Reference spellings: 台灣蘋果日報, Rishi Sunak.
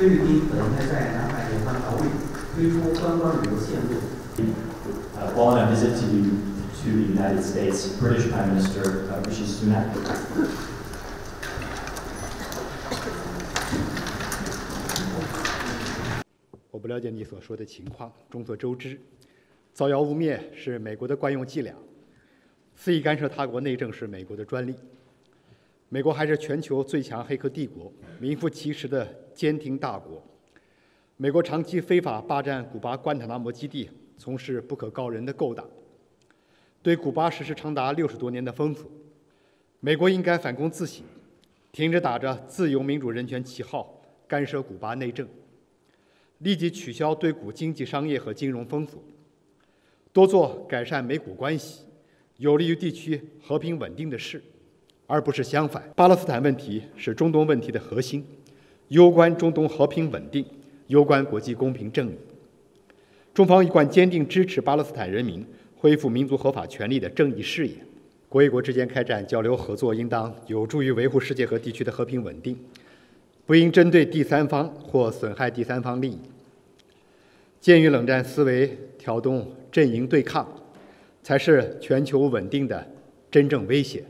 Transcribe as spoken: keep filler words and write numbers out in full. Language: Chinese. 菲律宾本应该在南海沿岸岛屿推出观光旅游线路。Uh, while on a visit to to the United States, British Prime Minister uh, Rishi Sunak. 我不了解你所说的情况。众所周知，造谣污蔑是美国的惯用伎俩，肆意干涉他国内政是美国的专利。美国还是全球最强黑客帝国，名副其实的监听大国。美国长期非法霸占古巴关塔那摩基地，从事不可告人的勾当，对古巴实施长达六十多年的封锁。美国应该反躬自省，停止打着自由、民主、人权旗号干涉古巴内政。 立即取消对古经济、商业和金融封锁，多做改善美古关系、有利于地区和平稳定的事，而不是相反。巴勒斯坦问题是中东问题的核心，攸关中东和平稳定，攸关国际公平正义。中方一贯坚定支持巴勒斯坦人民恢复民族合法权利的正义事业。国与国之间开展交流合作，应当有助于维护世界和地区的和平稳定。 不应针对第三方或损害第三方利益。鉴于冷战思维挑动阵营对抗，才是全球稳定的真正威胁。